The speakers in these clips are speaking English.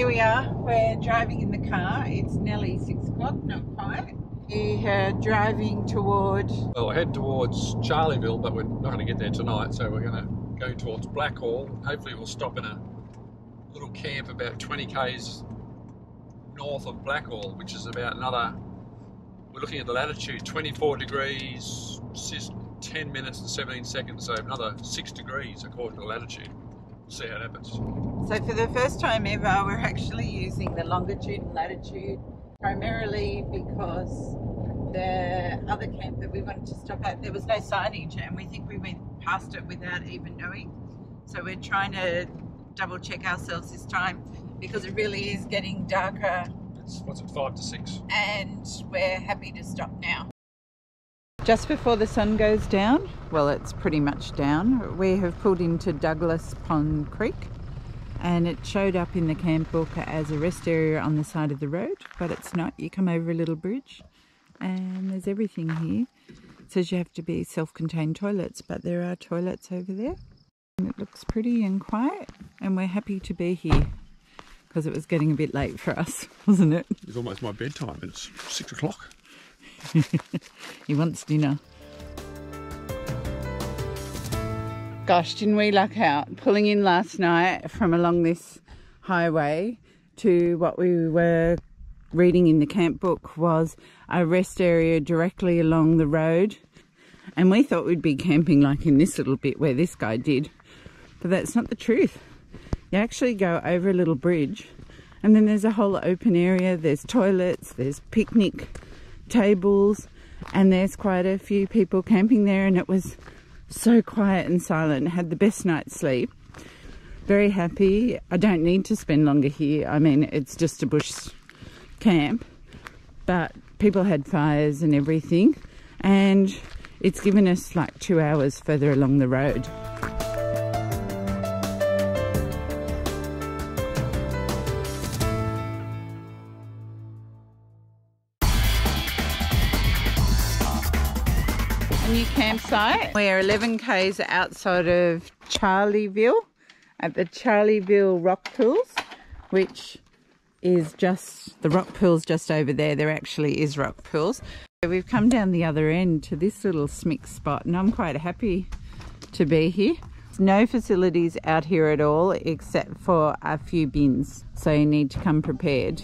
Here we are, we're driving in the car. It's nearly 6 o'clock, not quite. We are driving towards... Well, we're heading towards Charleville, but we're not going to get there tonight, so we're going to go towards Blackall. Hopefully we'll stop in a little camp about 20 k's north of Blackall, which is about another... We're looking at the latitude, 24 degrees, 10 minutes and 17 seconds, so another 6 degrees according to the latitude. See how it happens. So for the first time ever, we're actually using the longitude and latitude, primarily because the other camp that we wanted to stop at, there was no signage, and we think we went past it without even knowing. So we're trying to double check ourselves this time, because it really is getting darker. It's, what's it, 5 to 6? And we're happy to stop now. Just before the sun goes down, well, it's pretty much down, we have pulled into Douglas Ponds Creek, and it showed up in the camp book as a rest area on the side of the road, but it's not. You come over a little bridge and there's everything here. It says you have to be self-contained toilets, but there are toilets over there. And it looks pretty and quiet, and we're happy to be here because it was getting a bit late for us, wasn't it? It's almost my bedtime and it's 6 o'clock. He wants dinner. Gosh, didn't we luck out? Pulling in last night from along this highway to what we were reading in the camp book was a rest area directly along the road. And we thought we'd be camping like in this little bit where this guy did. But that's not the truth. You actually go over a little bridge and then there's a whole open area. There's toilets, there's picnic tables, and there's quite a few people camping there, and it was so quiet and silent. Had the best night's sleep. Very happy. I don't need to spend longer here. I mean, it's just a bush camp, but people had fires and everything, and it's given us like 2 hours further along the road. Campsite. We are 11 k's outside of Charleville at the Charleville Rock Pools, which is just the rock pools just over there. There actually is rock pools. We've come down the other end to this little smick spot, and I'm quite happy to be here. There's no facilities out here at all except for a few bins, so you need to come prepared.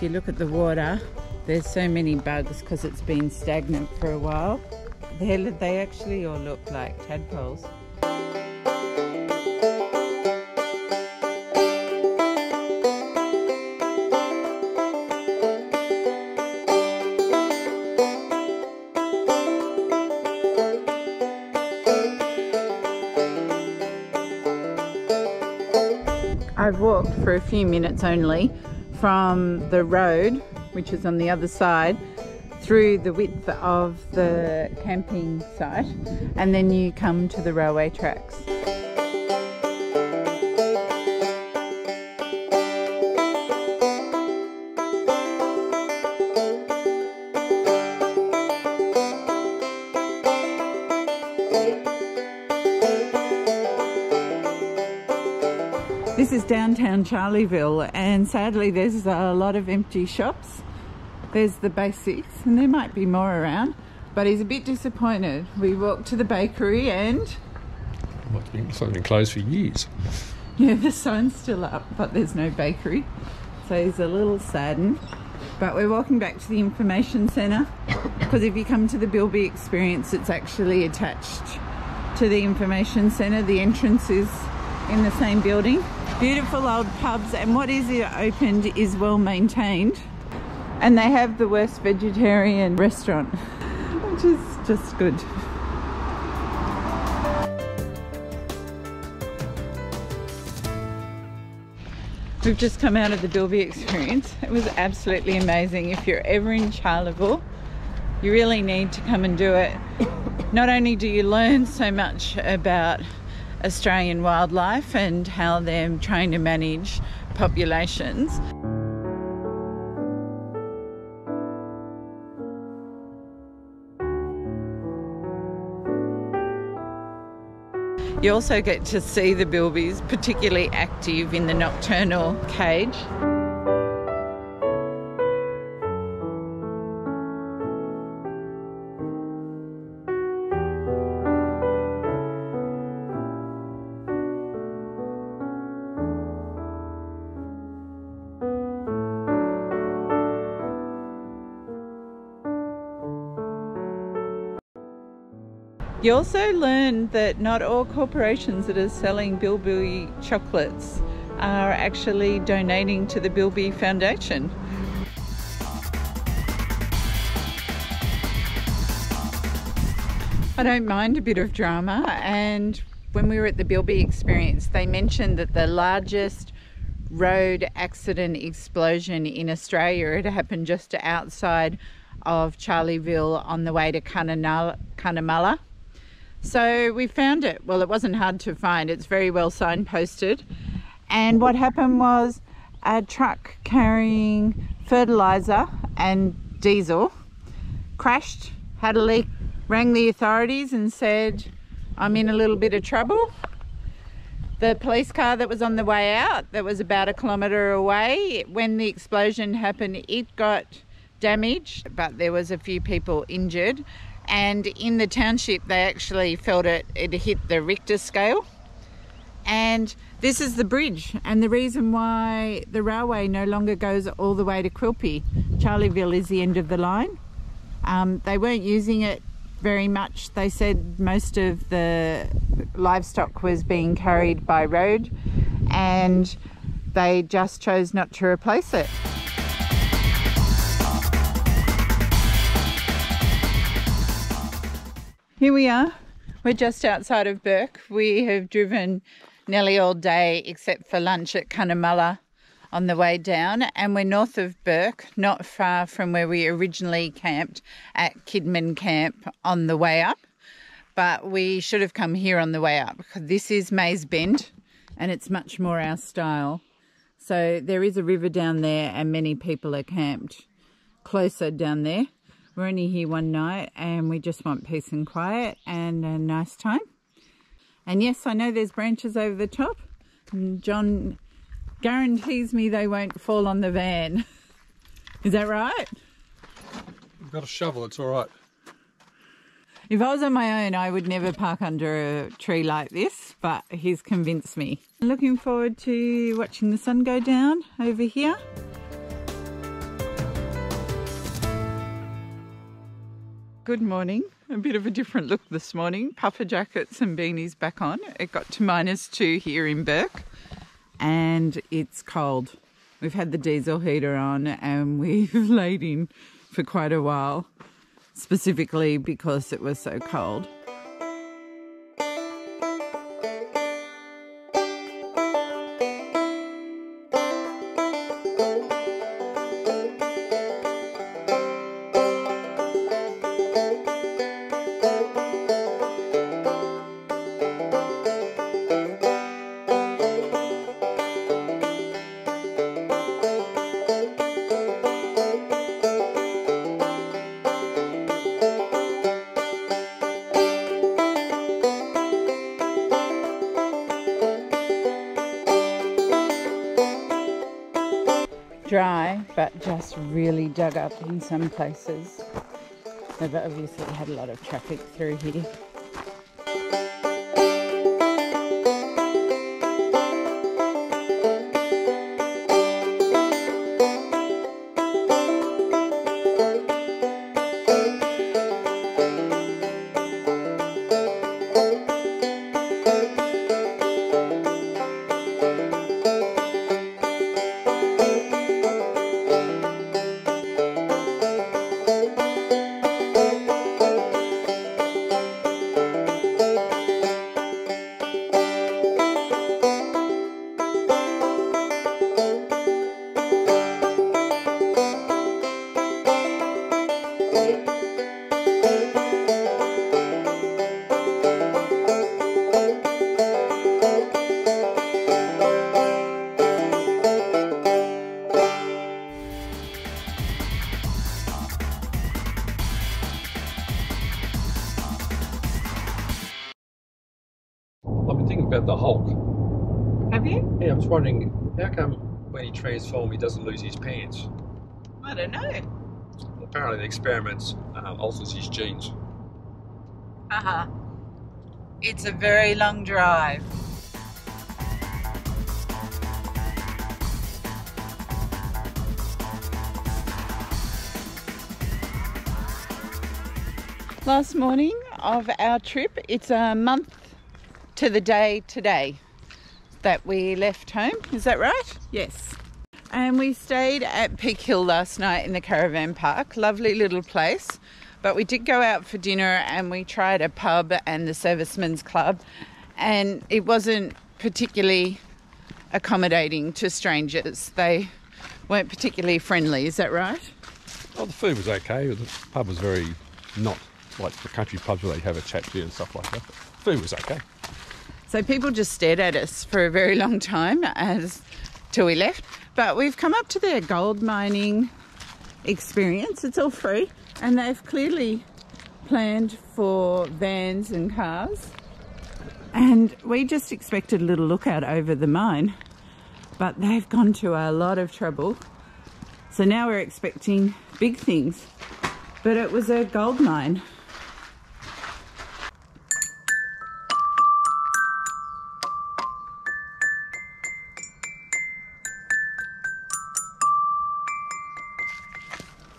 Look at the water, there's so many bugs because it's been stagnant for a while. They actually all look like tadpoles. I've walked for a few minutes only from the road, which is on the other side, through the width of the camping site, and then you come to the railway tracks. This is downtown Charleville, and sadly there's a lot of empty shops. There's the Basics, and there might be more around, but he's a bit disappointed. We walked to the bakery and... Well, it's been closed for years. Yeah, the sign's still up, but there's no bakery. So he's a little saddened. But we're walking back to the information centre, because if you come to the Bilby experience, it's actually attached to the information centre. The entrance is in the same building. Beautiful old pubs, and what is opened is well maintained, and they have the worst vegetarian restaurant, which is just good. We've just come out of the Bilby experience. It was absolutely amazing. If you're ever in Charleville, you really need to come and do it. Not only do you learn so much about Australian wildlife and how they're trying to manage populations. You also get to see the bilbies, particularly active in the nocturnal cage. You also learn that not all corporations that are selling Bilby chocolates are actually donating to the Bilby Foundation. I don't mind a bit of drama, and when we were at the Bilby experience they mentioned that the largest road accident explosion in Australia had happened just outside of Charleville on the way to Cunnamulla. So we found it. Well, it wasn't hard to find. It's very well signposted. And what happened was a truck carrying fertilizer and diesel crashed, had a leak, rang the authorities and said, I'm in a little bit of trouble. The police car that was on the way out, that was about 1 kilometre away, when the explosion happened, it got damaged, but there was a few people injured. And in the township they actually felt it hit the Richter scale. And this is the bridge, and the reason why the railway no longer goes all the way to Quilpie. Charleville is the end of the line. They weren't using it very much. They said most of the livestock was being carried by road and they just chose not to replace it. Here we are, we're just outside of Bourke. We have driven nearly all day except for lunch at Cunnamulla on the way down, and we're north of Bourke, not far from where we originally camped at Kidman Camp on the way up, but we should have come here on the way up. This is Mays Bend and it's much more our style. So there is a river down there and many people are camped closer down there. We're only here one night and we just want peace and quiet and a nice time. And yes, I know there's branches over the top. John guarantees me they won't fall on the van. Is that right? We've got a shovel, it's all right. If I was on my own, I would never park under a tree like this, but he's convinced me. Looking forward to watching the sun go down over here. Good morning. A bit of a different look this morning. Puffer jackets and beanies back on. It got to -2 here in Bourke and it's cold. We've had the diesel heater on and we've laid in for quite a while, specifically because it was so cold. Dry, but just really dug up in some places. They've obviously had a lot of traffic through here. Have you? Yeah, I was wondering, how come when he transforms he doesn't lose his pants? I don't know. Apparently the experiments alters his genes. Uh-huh. It's a very long drive. Last morning of our trip, it's a month to the day today that we left home, is that right? Yes. And we stayed at Peak Hill last night in the caravan park, lovely little place, but we did go out for dinner and we tried a pub and the servicemen's club, and it wasn't particularly accommodating to strangers. They weren't particularly friendly, is that right? Well, the food was okay, the pub was very not like the country pubs where they have a chat to you and stuff like that. But food was okay. So people just stared at us for a very long time till we left. But we've come up to their gold mining experience. It's all free. And they've clearly planned for vans and cars. And we just expected a little lookout over the mine. But they've gone to a lot of trouble. So now we're expecting big things. But it was a gold mine.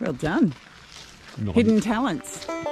Well done. Nice. Hidden Talents. Look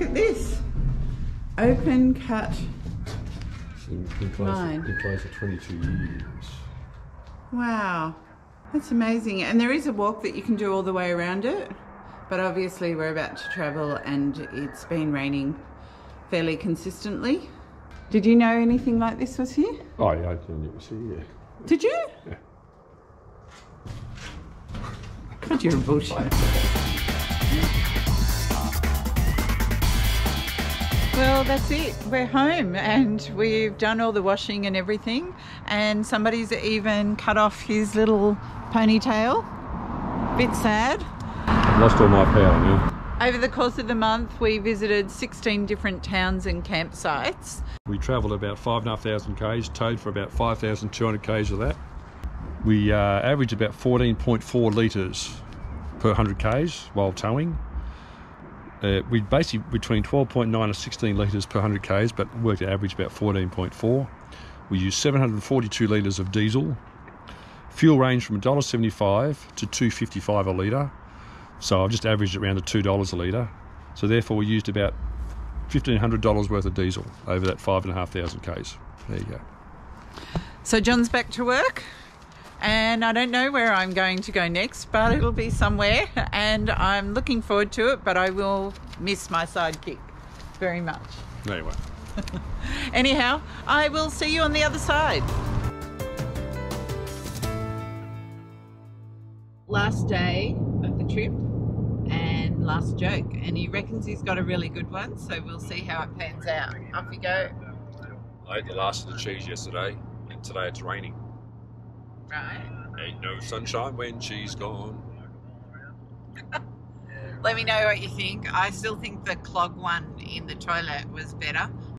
at this. Open cut. Been closed for 22 years. Wow. That's amazing, and there is a walk that you can do all the way around it, but obviously we're about to travel and it's been raining fairly consistently. Did you know anything like this was here? Oh yeah, I didn't even see it. Did you? Yeah. God, you're a bullshit. Well, that's it. We're home and we've done all the washing and everything, and somebody's even cut off his little ponytail. Bit sad. I've lost all my power now. Over the course of the month, we visited 16 different towns and campsites. We travelled about 5,500 k's, towed for about 5,200 k's of that. We averaged about 14.4 litres per 100 k's while towing. We basically between 12.9 and 16 litres per 100 k's, but worked at average about 14.4. We used 742 litres of diesel. Fuel ranged from $1.75 to $2.55 a litre. So I've just averaged it around to $2 a litre. So therefore we used about $1,500 worth of diesel over that 5,500 k's. There you go. So John's back to work. And I don't know where I'm going to go next, but it'll be somewhere, and I'm looking forward to it, but I will miss my sidekick very much. Anyway. Anyhow, I will see you on the other side. Last day of the trip and last joke, and he reckons he's got a really good one, so we'll see how it pans out. Off you go. I ate the last of the cheese yesterday, and today it's raining. Right. Ain't no sunshine when she's gone. Let me know what you think. I still think the clog one in the toilet was better,